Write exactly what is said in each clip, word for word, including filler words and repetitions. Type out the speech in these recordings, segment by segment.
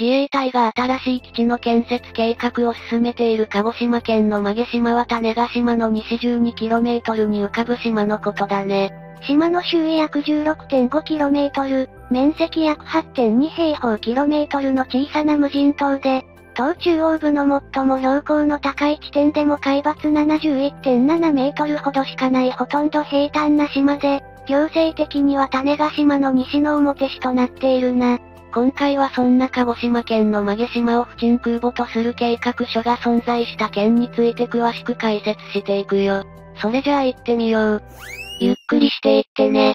自衛隊が新しい基地の建設計画を進めている鹿児島県の馬毛島は種子島の西 じゅうにキロメートル に浮かぶ島のことだね。島の周囲約 じゅうろくてんごキロメートル、面積約 はってんに平方キロメートルの小さな無人島で、島中央部の最も標高の高い地点でも海抜 ななじゅういってんななメートルほどしかないほとんど平坦な島で、行政的には種子島の西の表市となっているな。今回はそんな鹿児島県の馬毛島を不沈空母とする計画書が存在した件について詳しく解説していくよ。それじゃあ行ってみよう。ゆっくりしていってね。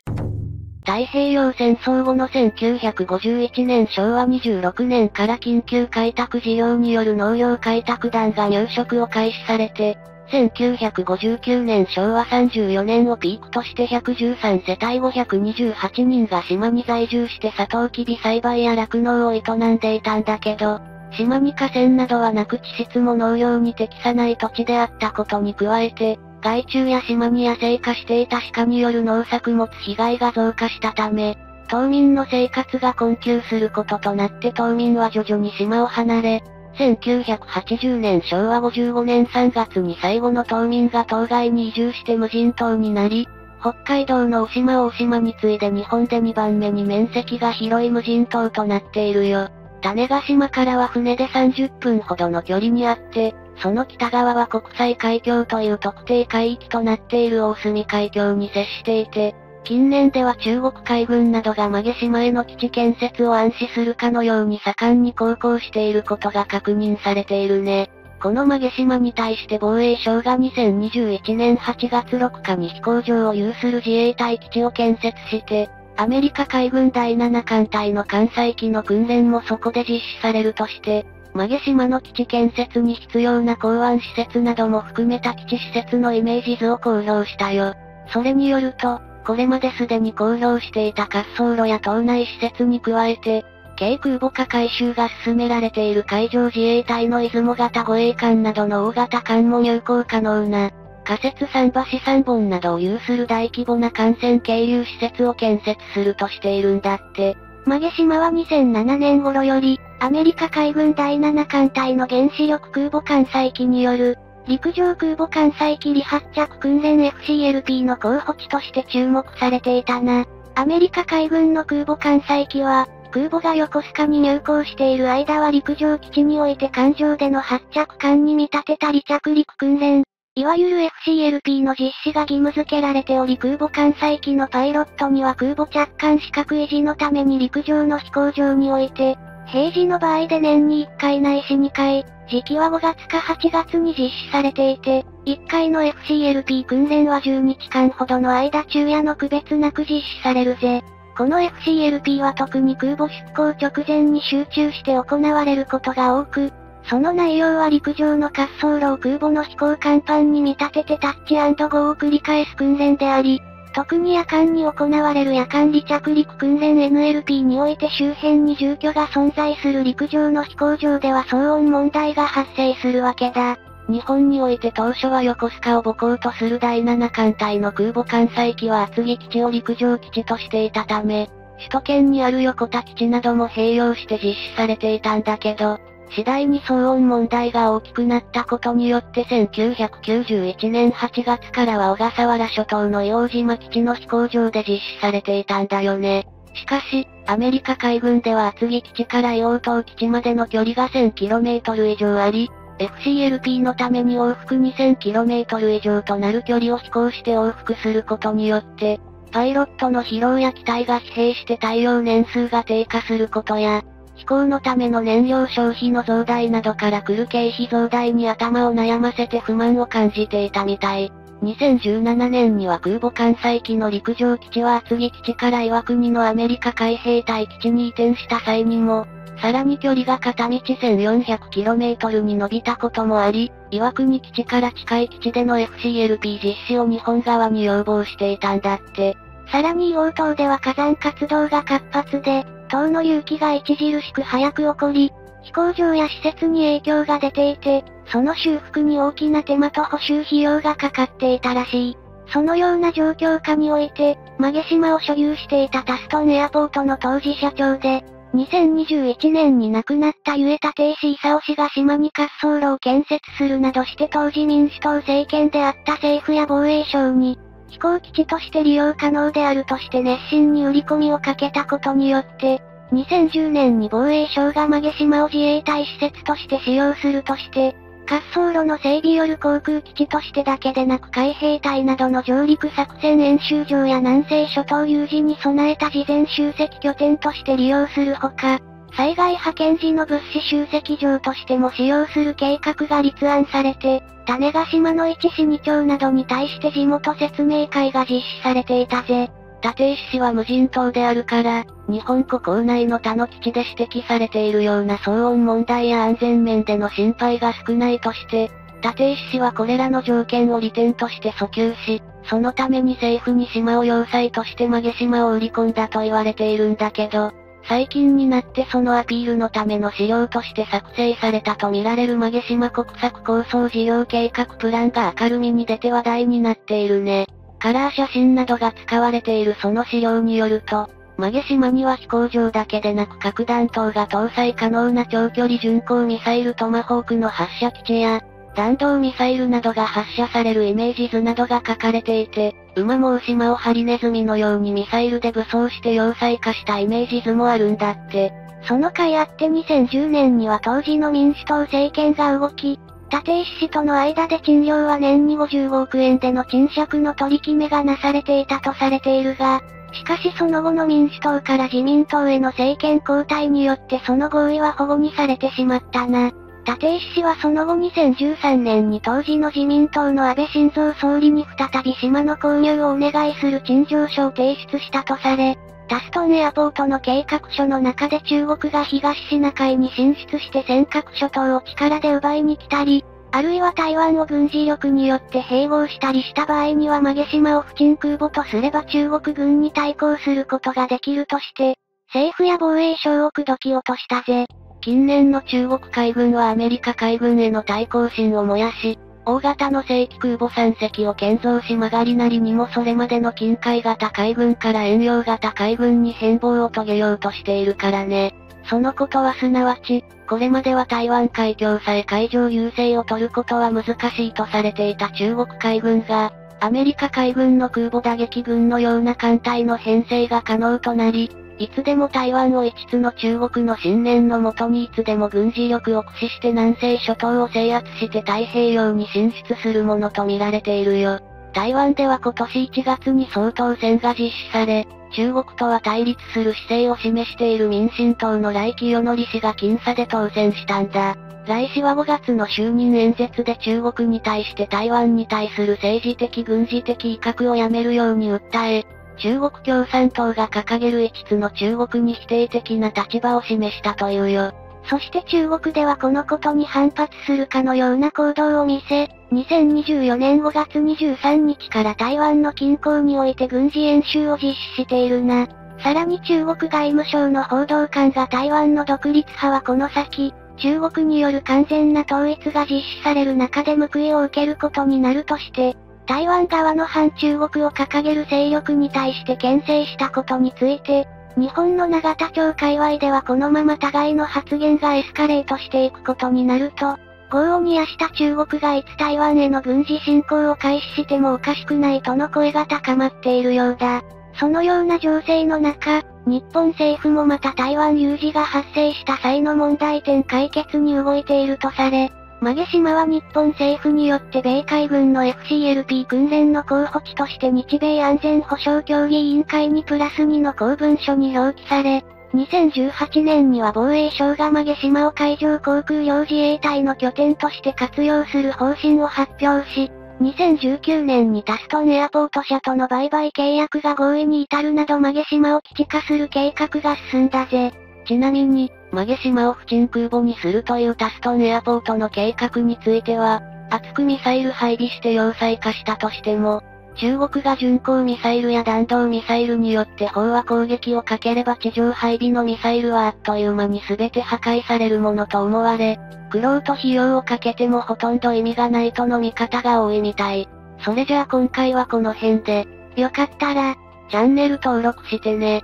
太平洋戦争後のせんきゅうひゃくごじゅういちねんしょうわにじゅうろくねんから緊急開拓事業による農業開拓団が入植を開始されて、せんきゅうひゃくごじゅうきゅうねんしょうわさんじゅうよねんをピークとしてひゃくじゅうさんせたいごひゃくにじゅうはちにんが島に在住してサトウキビ栽培や酪農を営んでいたんだけど、島に河川などはなく地質も農業に適さない土地であったことに加えて、害虫や島に野生化していた鹿による農作物被害が増加したため、島民の生活が困窮することとなって島民は徐々に島を離れ、せんきゅうひゃくはちじゅうねんしょうわごじゅうごねんさんがつに最後の島民が島外に移住して無人島になり、北海道の渡島大島に次いで日本でにばんめに面積が広い無人島となっているよ。種子島からは船でさんじゅっぷんほどの距離にあって、その北側は国際海峡という特定海域となっている大隅海峡に接していて、近年では中国海軍などが馬毛島への基地建設を暗視するかのように盛んに航行していることが確認されているね。この馬毛島に対して防衛省がにせんにじゅういちねんはちがつむいかに飛行場を有する自衛隊基地を建設して、アメリカ海軍だいななかんたいの艦載機の訓練もそこで実施されるとして、馬毛島の基地建設に必要な港湾施設なども含めた基地施設のイメージ図を公表したよ。それによると、これまですでに公表していた滑走路や島内施設に加えて、軽空母化改修が進められている海上自衛隊の出雲型護衛艦などの大型艦も入港可能な、仮設桟橋さんぼんなどを有する大規模な艦船係留施設を建設するとしているんだって。馬毛島はにせんななねん頃より、アメリカ海軍だいななかんたいの原子力空母艦載機による、陸上空母艦載機離発着訓練 エフシーエルピー の候補地として注目されていたな。アメリカ海軍の空母艦載機は、空母が横須賀に入港している間は陸上基地において艦上での発着艦に見立てた離着陸訓練、いわゆる エフシーエルピー の実施が義務付けられており、空母艦載機のパイロットには空母着艦資格維持のために陸上の飛行場において、平時の場合で年にいっかいないしにかい、時期はごがつかはちがつに実施されていて、いっかいの エフシーエルピー 訓練はじゅうにちかんほどの間昼夜の区別なく実施されるぜ。この エフシーエルピー は特に空母出港直前に集中して行われることが多く、その内容は陸上の滑走路を空母の飛行甲板に見立ててタッチ&ゴーを繰り返す訓練であり、特に夜間に行われる夜間離着陸訓練 エヌエルピー において周辺に住居が存在する陸上の飛行場では騒音問題が発生するわけだ。日本において当初は横須賀を母港とするだいななかんたいの空母艦載機は厚木基地を陸上基地としていたため、首都圏にある横田基地なども併用して実施されていたんだけど、次第に騒音問題が大きくなったことによってせんきゅうひゃくきゅうじゅういちねんはちがつからは小笠原諸島の硫黄島基地の飛行場で実施されていたんだよね。しかし、アメリカ海軍では厚木基地から硫黄島基地までの距離が せんキロメートル 以上あり、エフシーエルピー のために往復 にせんキロメートル 以上となる距離を飛行して往復することによって、パイロットの疲労や機体が疲弊して耐用年数が低下することや、飛行のための燃料消費の増大などから来る経費増大に頭を悩ませて不満を感じていたみたい。にせんじゅうななねんには空母艦載機の陸上基地は厚木基地から岩国のアメリカ海兵隊基地に移転した際にも、さらに距離が片道 せんよんひゃくキロメートル に伸びたこともあり、岩国基地から近い基地での エフシーエルピー 実施を日本側に要望していたんだって。さらに硫黄島では火山活動が活発で、島の隆起が著しく早く起こり、飛行場や施設に影響が出ていて、その修復に大きな手間と補修費用がかかっていたらしい。そのような状況下において、馬毛島を所有していたタストンエアポートの当時社長で、にせんにじゅういちねんに亡くなった植田定志勲氏が島に滑走路を建設するなどして当時民主党政権であった政府や防衛省に、飛行基地として利用可能であるとして熱心に売り込みをかけたことによって、にせんじゅうねんに防衛省が馬毛島を自衛隊施設として使用するとして、滑走路の整備よる航空基地としてだけでなく海兵隊などの上陸作戦演習場や南西諸島有事に備えた事前集積拠点として利用するほか、災害派遣時の物資集積場としても使用する計画が立案されて、種子島の一市二町などに対して地元説明会が実施されていたぜ。立石氏は無人島であるから、日本国構内の他の基地で指摘されているような騒音問題や安全面での心配が少ないとして、立石氏はこれらの条件を利点として訴求し、そのために政府に島を要塞として馬毛島を売り込んだと言われているんだけど、最近になってそのアピールのための資料として作成されたと見られる馬毛島国策構想事業計画プランが明るみに出て話題になっているね。カラー写真などが使われているその資料によると、馬毛島には飛行場だけでなく核弾頭が搭載可能な長距離巡航ミサイルトマホークの発射基地や、弾道ミサイルなどが発射されるイメージ図などが書かれていて、馬も牛島をハリネズミのようにミサイルで武装して要塞化したイメージ図もあるんだって。その甲斐あってにせんじゅうねんには当時の民主党政権が動き、立石氏との間で賃料は年にごじゅうごおくえんでの賃借の取り決めがなされていたとされているが、しかしその後の民主党から自民党への政権交代によってその合意は保護にされてしまったな。立石氏はその後にせんじゅうさんねんに当時の自民党の安倍晋三総理に再び島の購入をお願いする陳情書を提出したとされ、タストンエアポートの計画書の中で中国が東シナ海に進出して尖閣諸島を力で奪いに来たり、あるいは台湾を軍事力によって併合したりした場合には馬毛島を不沈空母とすれば中国軍に対抗することができるとして、政府や防衛省を口説き落としたぜ。近年の中国海軍はアメリカ海軍への対抗心を燃やし、大型の正規空母さんせきを建造し曲がりなりにもそれまでの近海型海軍から遠洋型海軍に変貌を遂げようとしているからね。そのことはすなわち、これまでは台湾海峡さえ海上優勢を取ることは難しいとされていた中国海軍が、アメリカ海軍の空母打撃群のような艦隊の編成が可能となり、いつでも台湾を一つの中国の信念のもとにいつでも軍事力を駆使して南西諸島を制圧して太平洋に進出するものと見られているよ。台湾では今年いちがつに総統選が実施され、中国とは対立する姿勢を示している民進党の頼清則氏が僅差で当選したんだ。頼氏はごがつの就任演説で中国に対して台湾に対する政治的軍事的威嚇をやめるように訴え、中国共産党が掲げるいつつの中国に否定的な立場を示したというよ。そして中国ではこのことに反発するかのような行動を見せ、にせんにじゅうよねんごがつにじゅうさんにちから台湾の近郊において軍事演習を実施しているな。さらに中国外務省の報道官が台湾の独立派はこの先、中国による完全な統一が実施される中で報いを受けることになるとして、台湾側の反中国を掲げる勢力に対して牽制したことについて、日本の永田町界隈ではこのまま互いの発言がエスカレートしていくことになると、業を煮やした中国がいつ台湾への軍事侵攻を開始してもおかしくないとの声が高まっているようだ。そのような情勢の中、日本政府もまた台湾有事が発生した際の問題点解決に動いているとされ、馬毛島は日本政府によって米海軍の エフシーエルピー 訓練の候補地として日米安全保障協議委員会にプラスにの公文書に表記され、にせんじゅうはちねんには防衛省が馬毛島を海上航空両自衛隊の拠点として活用する方針を発表し、にせんじゅうきゅうねんにタストンエアポート社との売買契約が合意に至るなど馬毛島を基地化する計画が進んだぜ。ちなみに、馬毛島を不沈空母にするというタストンエアポートの計画については、厚くミサイル配備して要塞化したとしても、中国が巡航ミサイルや弾道ミサイルによって飽和攻撃をかければ地上配備のミサイルはあっという間に全て破壊されるものと思われ、苦労と費用をかけてもほとんど意味がないとの見方が多いみたい。それじゃあ今回はこの辺で、よかったら、チャンネル登録してね。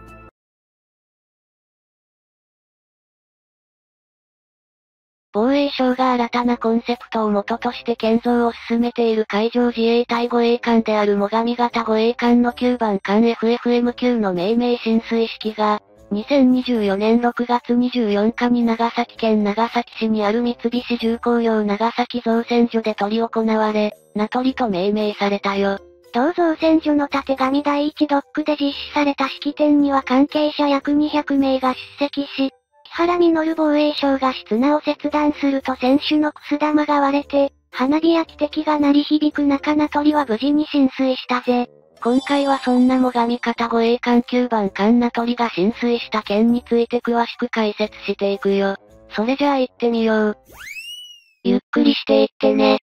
防衛省が新たなコンセプトを元として建造を進めている海上自衛隊護衛艦である最上型護衛艦のきゅうばん艦 エフエフエムきゅう の命名浸水式が、にせんにじゅうよねんろくがつにじゅうよっかに長崎県長崎市にある三菱重工業長崎造船所で執り行われ、名取と命名されたよ。同造船所の縦上第一ドックで実施された式典には関係者約にひゃくめいが出席し、木原稔防衛相が綱を切断すると船首のくす玉が割れて、花火や汽笛が鳴り響く中名取は無事に浸水したぜ。今回はそんな最上型護衛艦きゅうばん艦名取が浸水した件について詳しく解説していくよ。それじゃあ行ってみよう。ゆっくりしていってね。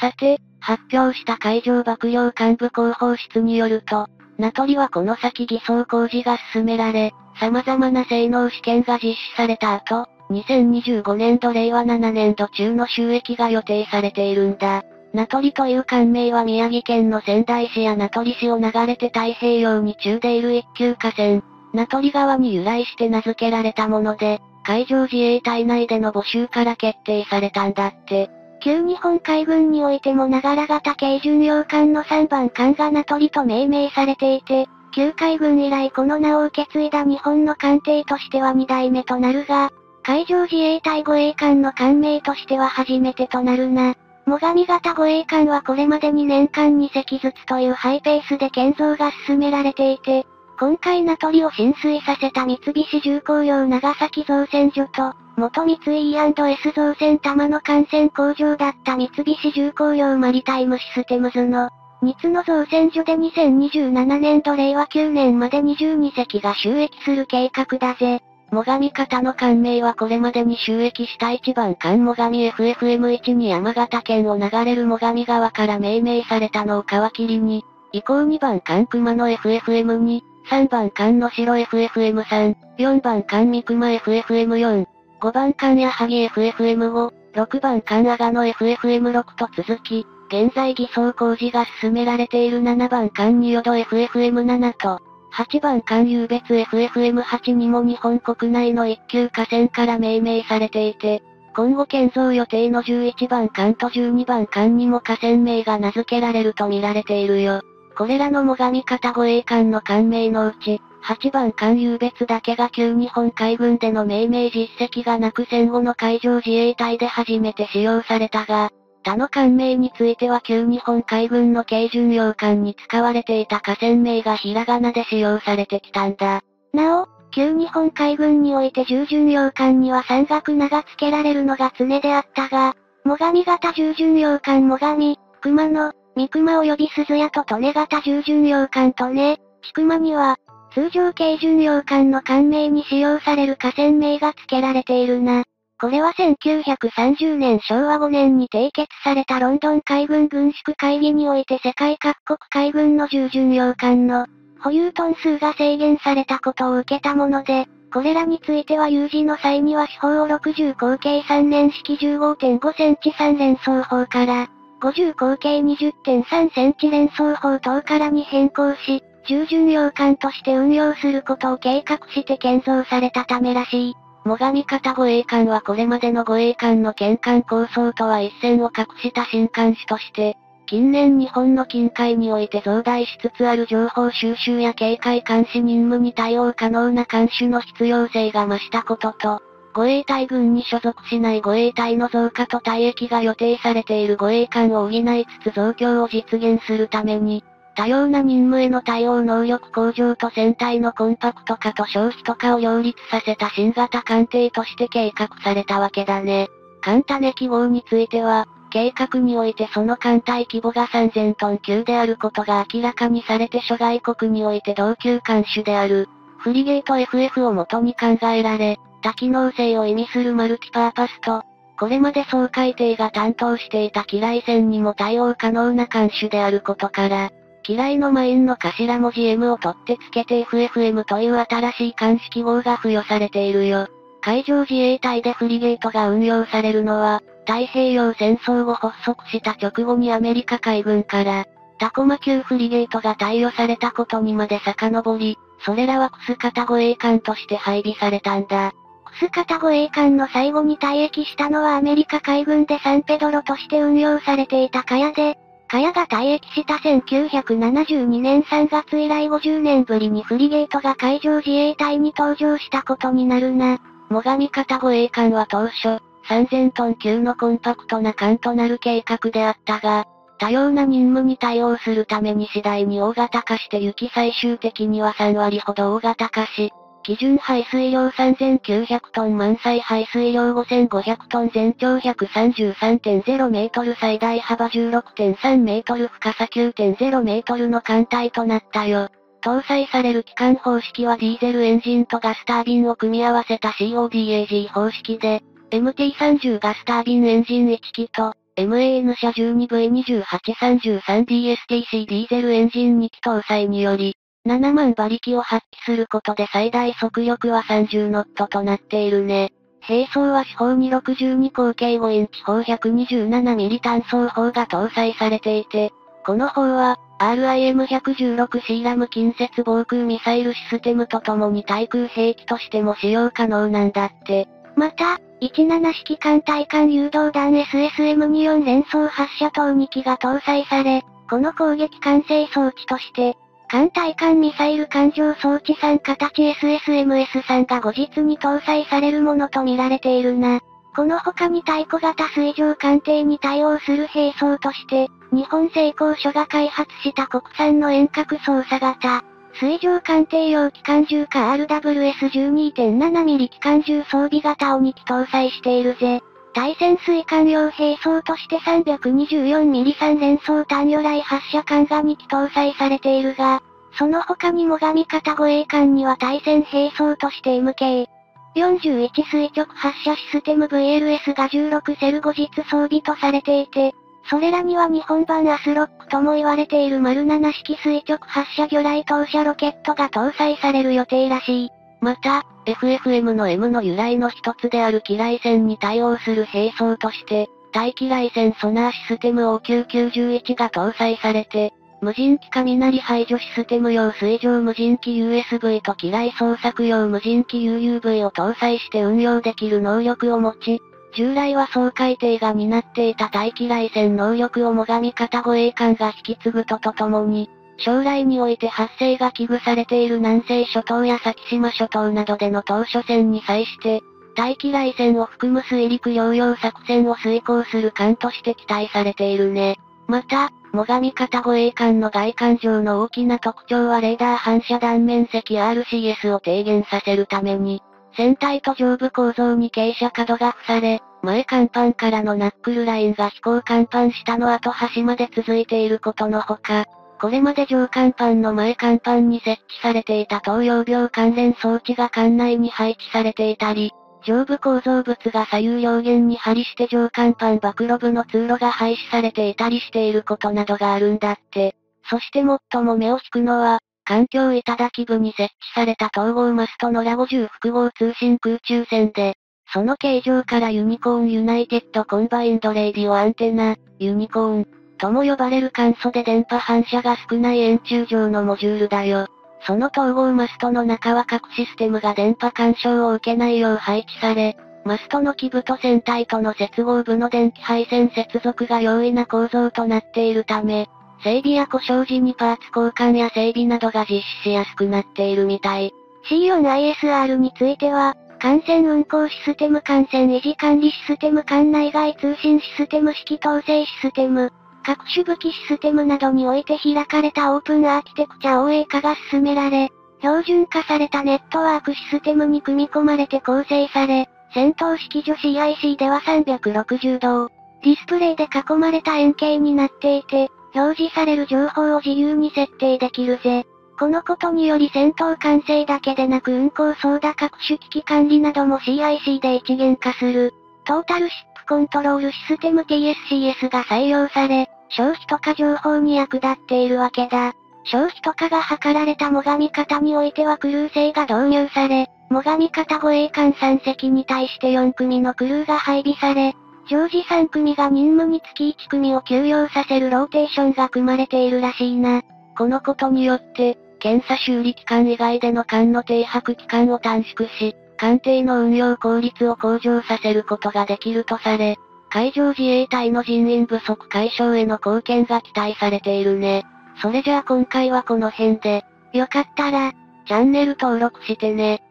さて、発表した海上幕僚幹部広報室によると、名取はこの先偽装工事が進められ、様々な性能試験が実施された後、にせんにじゅうごねんどれいわななねんど中の収益が予定されているんだ。名取という艦名は宮城県の仙台市や名取市を流れて太平洋に中でいる一級河川、名取川に由来して名付けられたもので、海上自衛隊内での募集から決定されたんだって。旧日本海軍においてもながら型軽巡洋艦のさんばん艦が名取と命名されていて、旧海軍以来この名を受け継いだ日本の艦艇としてはにだいめとなるが、海上自衛隊護衛艦の艦名としては初めてとなるな。最上型護衛艦はこれまでにねんかんにせきずつというハイペースで建造が進められていて、今回名取を浸水させた三菱重工業長崎造船所と、元三井 イーアンドエス 造船玉の艦船工場だった三菱重工業マリタイムシステムズの、三つの造船所でにせんにじゅうななねんどれいわきゅうねんまでにじゅうにせきが収益する計画だぜ。最上型の艦名はこれまでに収益したいちばん艦最上 エフエフエムいち に山形県を流れる最上川から命名されたのを皮切りに、以降にばん艦熊野 エフエフエムに、さんばん艦能代 エフエフエムさん、よんばん艦三熊 エフエフエムよん、ごばん艦矢作 エフエフエムご、ろくばん艦阿賀野 エフエフエムろく と続き、現在偽装工事が進められているななばん艦仁淀 エフエフエムなな と、はちばん艦湧別 エフエフエムはち にも日本国内の一級河川から命名されていて、今後建造予定のじゅういちばん艦とじゅうにばん艦にも河川名が名付けられると見られているよ。これらの最上型護衛艦の艦名のうち、はちばん艦湧別だけが旧日本海軍での命名実績がなく戦後の海上自衛隊で初めて使用されたが、他の艦名については旧日本海軍の軽巡洋艦に使われていた河川名がひらがなで使用されてきたんだ。なお、旧日本海軍において重巡洋艦には山岳名が付けられるのが常であったが、最上型重巡洋艦最上、熊野、三熊及び鈴屋と利根型重巡洋艦利根、千熊には、通常軽巡洋艦の艦名に使用される河川名が付けられているな。これはせんきゅうひゃくさんじゅうねんしょうわごねんに締結されたロンドン海軍軍縮会議において世界各国海軍の重巡洋艦の保有トン数が制限されたことを受けたもので、これらについては有事の際には四方をろくじゅう口径さんねん式 じゅうごてんごセンチさん連装砲から、ごじゅう口径 にじゅってんさんセンチ連装砲等からに変更し、重巡洋艦として運用することを計画して建造されたためらしい。最上型護衛艦はこれまでの護衛艦の県艦構想とは一線を画した新艦種として、近年日本の近海において増大しつつある情報収集や警戒監視任務に対応可能な艦種の必要性が増したことと、護衛隊軍に所属しない護衛隊の増加と退役が予定されている護衛艦を補いつつ増強を実現するために、多様な任務への対応能力向上と戦隊のコンパクト化と消費とかを両立させた新型艦艇として計画されたわけだね。艦種記号については、計画においてその艦隊規模がさんぜんトン級であることが明らかにされて諸外国において同級艦種である、フリゲート エフエフ を元に考えられ、多機能性を意味するマルチパーパスと、これまで掃海艇が担当していた機雷戦にも対応可能な艦種であることから、機雷のマインの頭文字 エム を取って付けて エフエフエム という新しい艦種記号が付与されているよ。海上自衛隊でフリゲートが運用されるのは、太平洋戦争後発足した直後にアメリカ海軍から、タコマ級フリゲートが貸与されたことにまで遡り、それらはクス型護衛艦として配備されたんだ。X 型護衛艦の最後に退役したのはアメリカ海軍でサンペドロとして運用されていたカヤで、カヤが退役したせんきゅうひゃくななじゅうにねんさんがつ以来ごじゅうねんぶりにフリゲートが海上自衛隊に登場したことになるな。最上型護衛艦は当初、さんぜんトン級のコンパクトな艦となる計画であったが、多様な任務に対応するために次第に大型化して行き最終的にはさんわりほど大型化し、基準排水量さんぜんきゅうひゃくトン満載排水量ごせんごひゃくトン全長 ひゃくさんじゅうさんてんゼロメートル最大幅 じゅうろくてんさんメートル深さ きゅうてんゼロメートルの艦隊となったよ。搭載される機関方式はディーゼルエンジンとガスタービンを組み合わせた コダグ 方式で、エムティーさんじゅう ガスタービンエンジンいちきと、エムエーエヌ 車 じゅうにブイにじゅうはちさんじゅうさんディーエスティーシー ディーゼルエンジンにき搭載により、ななまんばりきを発揮することで最大速力はさんじゅうノットとなっているね。兵装は四方にろくじゅうにこう径ごインチ砲 ひゃくにじゅうななミリ 単装砲が搭載されていて、この砲は、アールアイエムいちいちろくシー ラム近接防空ミサイルシステムとともに対空兵器としても使用可能なんだって。また、じゅうななしきかん対艦誘導弾 エスエスエムにじゅうよん 連装発射塔にきが搭載され、この攻撃管制装置として、艦対艦ミサイル艦上装置さん形 エスエスエムエススリー が後日に搭載されるものとみられているな。この他に対小型水上艦艇に対応する兵装として、日本製鋼所が開発した国産の遠隔操作型、水上艦艇用機関銃か アールダブリューエスじゅうにてんななミリ 機関銃装備型をにき搭載しているぜ。対潜水艦用兵装として さんびゃくにじゅうよんミリさん 連装単魚雷発射艦がにき搭載されているが、その他に最上型護衛艦には対潜兵装として エムケーよんじゅういち 垂直発射システム ブイエルエス がじゅうろくセル後日装備とされていて、それらには日本版アスロックとも言われている マルななしき垂直発射魚雷投射ロケットが搭載される予定らしい。また、エフエフエム の エム の由来の一つである機雷戦に対応する兵装として、対機雷戦ソナーシステム オーキューきゅうじゅういち が搭載されて、無人機雷排除システム用水上無人機 ユーエスブイ と機雷捜索用無人機 ユーユーブイ を搭載して運用できる能力を持ち、従来は掃海艇が担っていた対機雷戦能力を最上型護衛艦が引き継ぐととともに、将来において発生が危惧されている南西諸島や先島諸島などでの島嶼戦に際して、対機雷戦を含む水陸両用作戦を遂行する艦として期待されているね。また、最上型護衛艦の外観上の大きな特徴はレーダー反射断面積 アールシーエス を低減させるために、船体と上部構造に傾斜角が付され、前甲板からのナックルラインが飛行甲板下の後端まで続いていることのほか、これまで上甲板の前甲板に設置されていた投用病関連装置が艦内に配置されていたり、上部構造物が左右両舷に張りして上甲板暴露部の通路が廃止されていたりしていることなどがあるんだって。そして最も目を引くのは、環境頂部に設置された統合マストのラごじゅう複合通信空中線で、その形状からユニコーンユナイテッドコンバインドレイディオアンテナ、ユニコーン、とも呼ばれる簡素で電波反射が少ない円柱状のモジュールだよ。その統合マストの中は各システムが電波干渉を受けないよう配置され、マストの基部と船体との接合部の電気配線接続が容易な構造となっているため、整備や故障時にパーツ交換や整備などが実施しやすくなっているみたい。シーよんアイエスアール については、艦船運航システム艦船維持管理システム艦内外通信システム指揮統制システム、各種武器システムなどにおいて開かれたオープンアーキテクチャ オーエー 化が進められ、標準化されたネットワークシステムに組み込まれて構成され、戦闘式女 シーアイシー ではさんびゃくろくじゅうどをディスプレイで囲まれた円形になっていて、表示される情報を自由に設定できるぜ。このことにより戦闘管制だけでなく運航操舵各種機器管理なども シーアイシー で一元化する。トータルシップコントロールシステム ティーエスシーエス が採用され、消費とか情報に役立っているわけだ。消費とかが測られた最上型においてはクルー制が導入され、最上型護衛艦さんせきに対してよんくみのクルーが配備され、常時さんくみが任務につきいちくみを休養させるローテーションが組まれているらしいな。このことによって、検査修理期間以外での艦の停泊期間を短縮し、艦艇の運用効率を向上させることができるとされ、海上自衛隊の人員不足解消への貢献が期待されているね。それじゃあ今回はこの辺で、よかったら、チャンネル登録してね。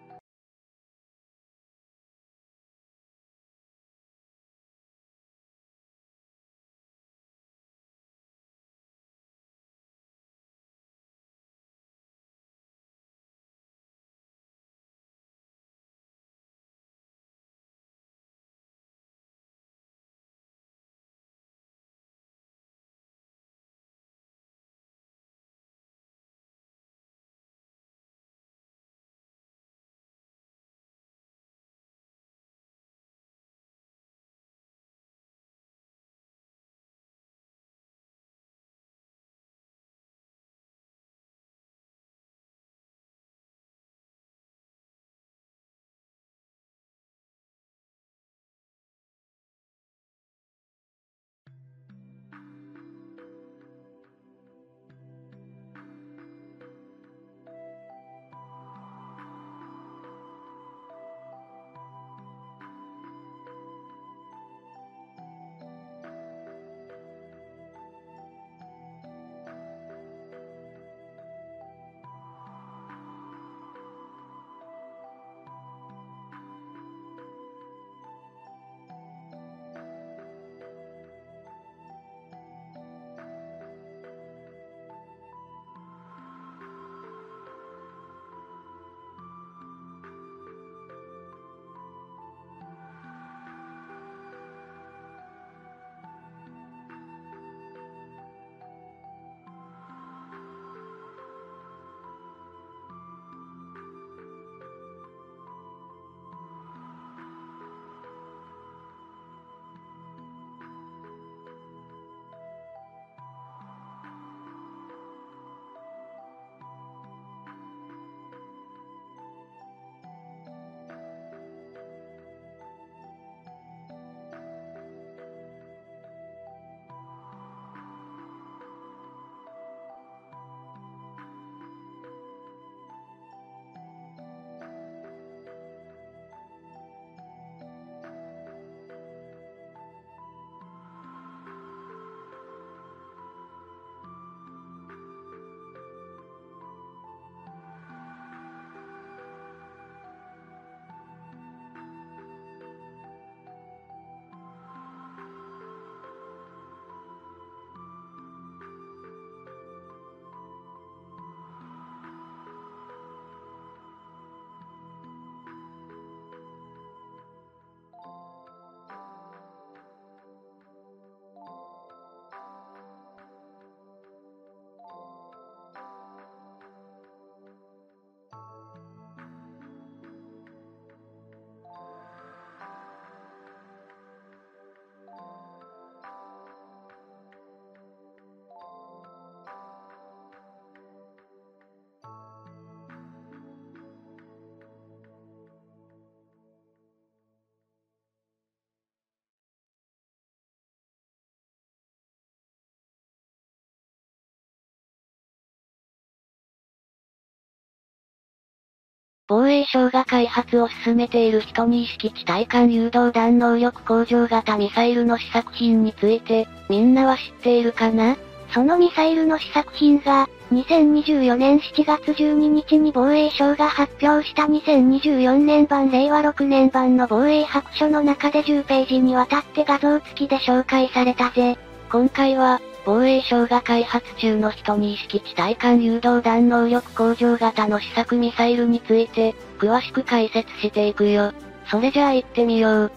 防衛省が開発を進めているじゅうに式地対艦誘導弾能力向上型ミサイルの試作品について、みんなは知っているかな?そのミサイルの試作品が、にせんにじゅうよねんしちがつじゅうににちに防衛省が発表したにせんにじゅうよねんばんれいわろくねんばんの防衛白書の中でじゅうページにわたって画像付きで紹介されたぜ。今回は、防衛省が開発中のじゅうに式地対艦誘導弾能力向上型の試作ミサイルについて、詳しく解説していくよ。それじゃあ行ってみよう。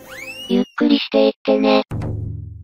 ゆっくりしていってね。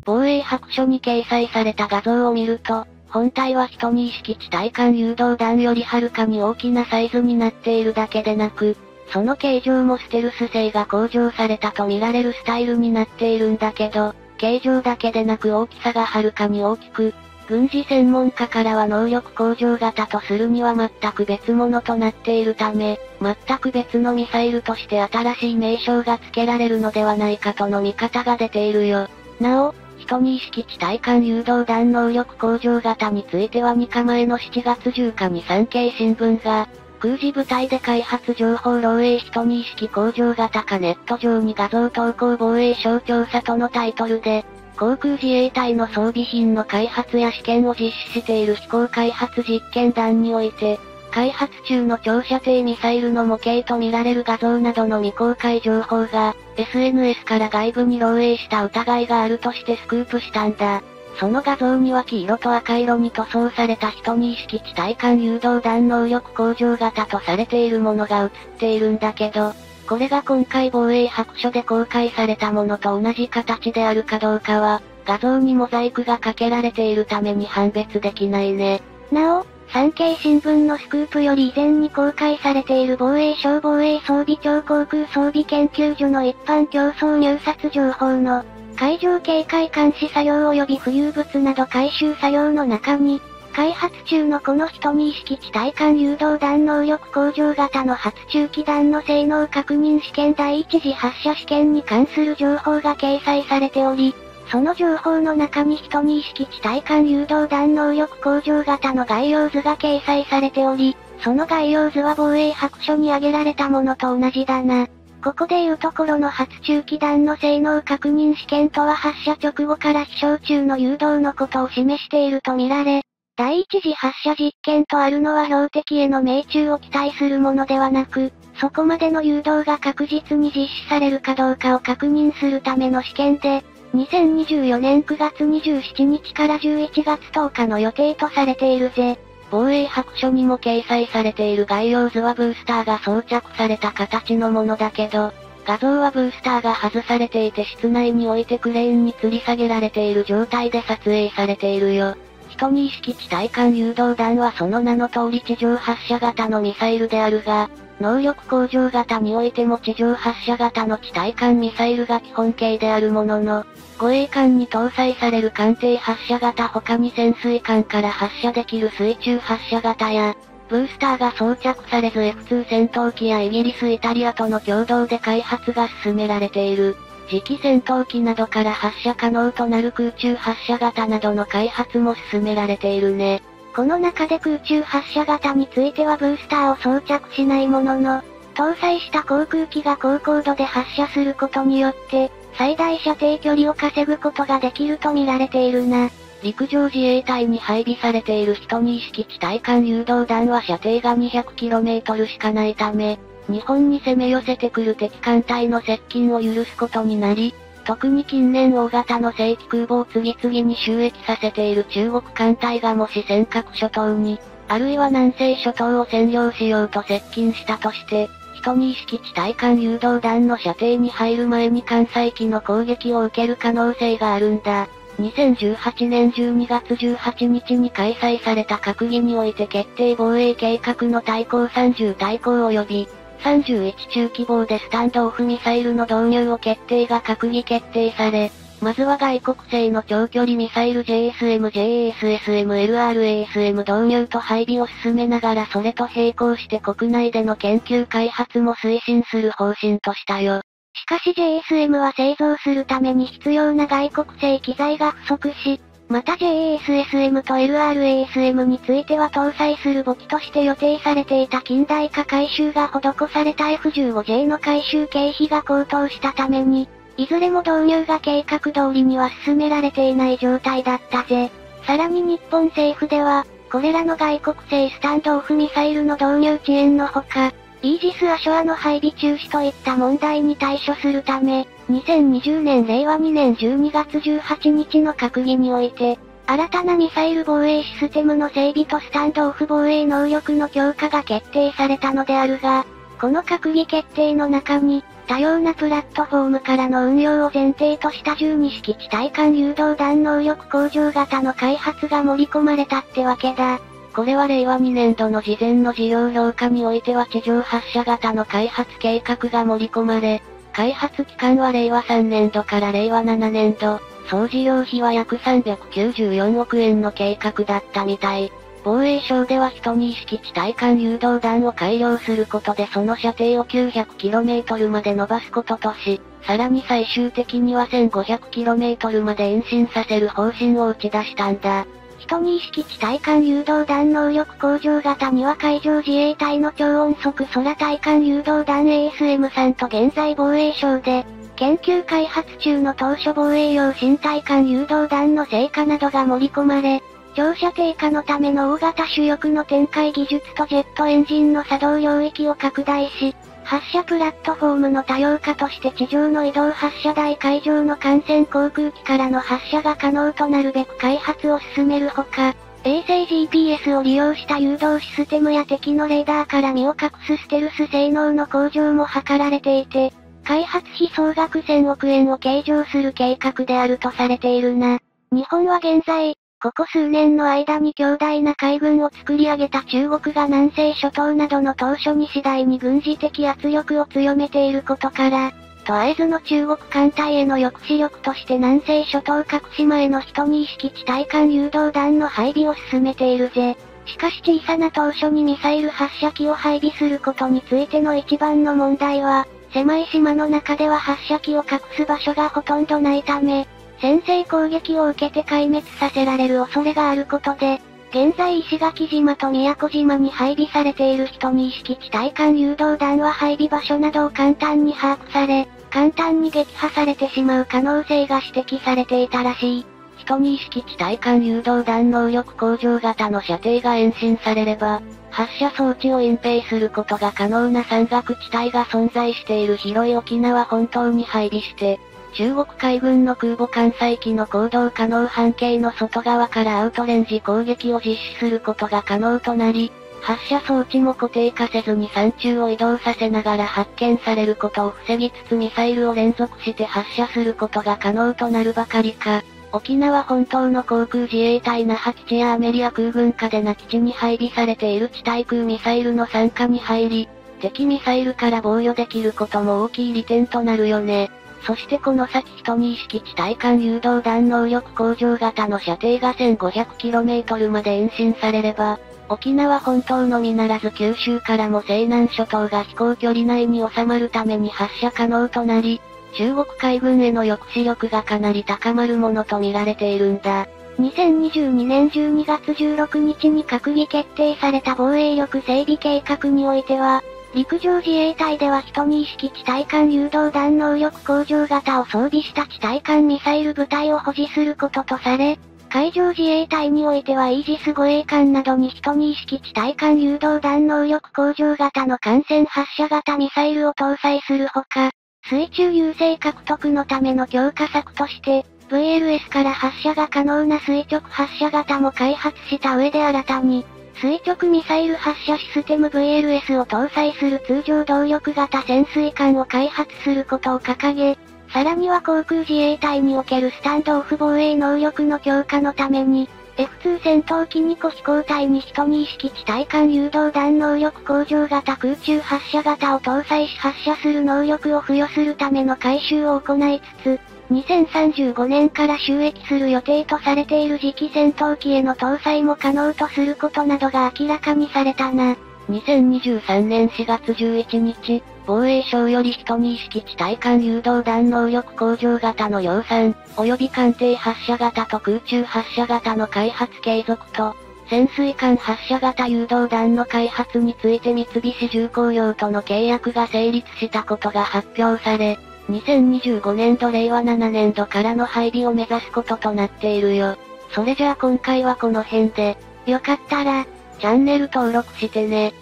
防衛白書に掲載された画像を見ると、本体はじゅうに式地対艦誘導弾よりはるかに大きなサイズになっているだけでなく、その形状もステルス性が向上されたと見られるスタイルになっているんだけど、形状だけでなく大きさがはるかに大きく、軍事専門家からは能力向上型とするには全く別物となっているため、全く別のミサイルとして新しい名称が付けられるのではないかとの見方が出ているよ。なお、じゅうに式地対艦誘導弾能力向上型についてはにかまえのしちがつじゅうにちに産経新聞が、空自部隊で開発情報漏洩人に意識向上型化ネット上に画像投稿防衛省調査とのタイトルで、航空自衛隊の装備品の開発や試験を実施している飛行開発実験団において、開発中の長射程ミサイルの模型と見られる画像などの未公開情報が、エスエヌエス から外部に漏洩した疑いがあるとしてスクープしたんだ。その画像には黄色と赤色に塗装されたじゅうに式地対艦誘導弾能力向上型とされているものが映っているんだけど、これが今回防衛白書で公開されたものと同じ形であるかどうかは、画像にモザイクがかけられているために判別できないね。なお、産経新聞のスクープより以前に公開されている防衛省防衛装備庁航空装備研究所の一般競争入札情報の、海上警戒監視作業及び浮遊物など回収作業の中に、開発中のこのじゅうに式地対艦誘導弾能力向上型の発注機弾の性能確認試験第一次発射試験に関する情報が掲載されており、その情報の中にじゅうに式地対艦誘導弾能力向上型の概要図が掲載されており、その概要図は防衛白書に挙げられたものと同じだな。ここでいうところの発注機弾の性能確認試験とは発射直後から飛翔中の誘導のことを示していると見られ、第一次発射実験とあるのは標的への命中を期待するものではなく、そこまでの誘導が確実に実施されるかどうかを確認するための試験で、にせんにじゅうよねんくがつにじゅうしちにちからじゅういちがつとおかの予定とされているぜ。防衛白書にも掲載されている概要図はブースターが装着された形のものだけど、画像はブースターが外されていて室内に置いてクレーンに吊り下げられている状態で撮影されているよ。じゅうに式地対艦誘導弾はその名の通り地上発射型のミサイルであるが、能力向上型においても地上発射型の地対艦ミサイルが基本形であるものの、護衛艦に搭載される艦艇発射型他に潜水艦から発射できる水中発射型や、ブースターが装着されず エフツー 戦闘機やイギリス・イタリアとの共同で開発が進められている。次期戦闘機などから発射可能となる空中発射型などの開発も進められているね。この中で空中発射型についてはブースターを装着しないものの、搭載した航空機が高高度で発射することによって、最大射程距離を稼ぐことができると見られているな。陸上自衛隊に配備されているじゅうに式地対艦誘導弾は射程が にひゃくキロメートル しかないため、日本に攻め寄せてくる敵艦隊の接近を許すことになり、特に近年大型の正規空母を次々に収益させている中国艦隊がもし尖閣諸島に、あるいは南西諸島を占領しようと接近したとして、じゅうに式地対艦誘導弾の射程に入る前に艦載機の攻撃を受ける可能性があるんだ。にせんじゅうはちねんじゅうにがつじゅうはちにちに開催された閣議において決定防衛計画の大項さんじゅう大項及び、さんじゅういち中希望でスタンドオフミサイルの導入を決定が閣議決定され、まずは外国製の長距離ミサイル ジェイエスエム、ジェイエスエスエム、エルアールエスエム 導入と配備を進めながらそれと並行して国内での研究開発も推進する方針としたよ。しかし ジェイエスエム は製造するために必要な外国製機材が不足し、また ジェイエスエスエム と エルアールエスエム については搭載する母機として予定されていた近代化改修が施された エフじゅうごジェイ の改修経費が高騰したために、いずれも導入が計画通りには進められていない状態だったぜ。さらに日本政府では、これらの外国製スタンドオフミサイルの導入遅延のほか、イージス・アショアの配備中止といった問題に対処するため、にせんにじゅうねん令和にねんじゅうにがつじゅうはちにちの閣議において、新たなミサイル防衛システムの整備とスタンドオフ防衛能力の強化が決定されたのであるが、この閣議決定の中に、多様なプラットフォームからの運用を前提としたじゅうに式地対艦誘導弾能力向上型の開発が盛り込まれたってわけだ。これは令和にねん度の事前の事業評価においては地上発射型の開発計画が盛り込まれ、開発期間は令和さんねん度から令和しちねん度、総事業費は約さんびゃくきゅうじゅうよんおくえんの計画だったみたい。防衛省ではじゅうに式地対艦誘導弾を改良することでその射程を きゅうひゃくキロメートル まで伸ばすこととし、さらに最終的には せんごひゃくキロメートル まで延伸させる方針を打ち出したんだ。じゅうに式地対艦誘導弾能力向上型には海上自衛隊の超音速空対艦誘導弾 エーエスエムスリー と現在防衛省で、研究開発中の島しょ防衛用新対艦誘導弾の成果などが盛り込まれ、長射程化のための大型主力の展開技術とジェットエンジンの作動領域を拡大し、発射プラットフォームの多様化として地上の移動発射台海上の艦船航空機からの発射が可能となるべく開発を進めるほか、衛星 ジーピーエス を利用した誘導システムや敵のレーダーから身を隠すステルス性能の向上も図られていて、開発費総額せんおくえんを計上する計画であるとされているな。日本は現在、ここ数年の間に強大な海軍を作り上げた中国が南西諸島などの島嶼に次第に軍事的圧力を強めていることから、とあえずの中国艦隊への抑止力として南西諸島各島へのじゅうに式地対艦誘導弾の配備を進めているぜ。しかし小さな島嶼にミサイル発射機を配備することについての一番の問題は、狭い島の中では発射機を隠す場所がほとんどないため、先制攻撃を受けて壊滅させられる恐れがあることで、現在石垣島と宮古島に配備されているじゅうに式地対艦誘導弾は配備場所などを簡単に把握され、簡単に撃破されてしまう可能性が指摘されていたらしい。じゅうに式地対艦誘導弾能力向上型の射程が延伸されれば、発射装置を隠蔽することが可能な山岳地帯が存在している広い沖縄本島に配備して、中国海軍の空母艦載機の行動可能半径の外側からアウトレンジ攻撃を実施することが可能となり、発射装置も固定化せずに山中を移動させながら発見されることを防ぎつつミサイルを連続して発射することが可能となるばかりか、沖縄本島の航空自衛隊那覇基地やアメリア空軍下で那基地に配備されている地対空ミサイルの傘下に入り、敵ミサイルから防御できることも大きい利点となるよね。そしてこの先じゅうに式地対艦誘導弾能力向上型の射程が せんごひゃくキロメートル まで延伸されれば、沖縄本島のみならず九州からも西南諸島が飛行距離内に収まるために発射可能となり、中国海軍への抑止力がかなり高まるものと見られているんだ。にせんにじゅうにねんじゅうにがつじゅうろくにちに閣議決定された防衛力整備計画においては、陸上自衛隊ではじゅうに式地対艦誘導弾能力向上型を装備した地対艦ミサイル部隊を保持することとされ、海上自衛隊においてはイージス護衛艦などにじゅうに式地対艦誘導弾能力向上型の艦船発射型ミサイルを搭載するほか、水中優勢獲得のための強化策として、ブイエルエス から発射が可能な垂直発射型も開発した上で新たに、垂直ミサイル発射システム ブイエルエス を搭載する通常動力型潜水艦を開発することを掲げ、さらには航空自衛隊におけるスタンドオフ防衛能力の強化のために、エフツー 戦闘機にこ飛行隊にじゅうに式地対艦誘導弾能力向上型空中発射型を搭載し発射する能力を付与するための改修を行いつつ、にせんさんじゅうごねんから就役する予定とされている次期戦闘機への搭載も可能とすることなどが明らかにされたな。にせんにじゅうさんねんしがつじゅういちにち、防衛省よりじゅうに式地対艦誘導弾能力向上型の量産、及び艦艇発射型と空中発射型の開発継続と、潜水艦発射型誘導弾の開発について三菱重工業との契約が成立したことが発表され、にせんにじゅうごねんどれいわななねんどからの配備を目指すこととなっているよ。それじゃあ今回はこの辺で、よかったら、チャンネル登録してね。